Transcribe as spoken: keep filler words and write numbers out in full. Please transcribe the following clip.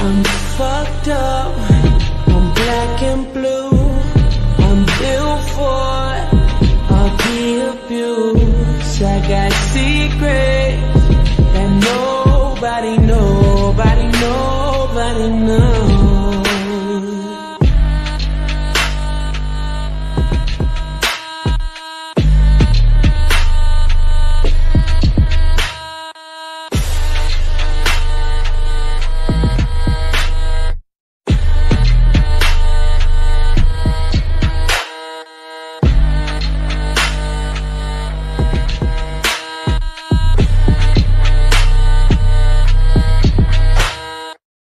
I'm fucked up.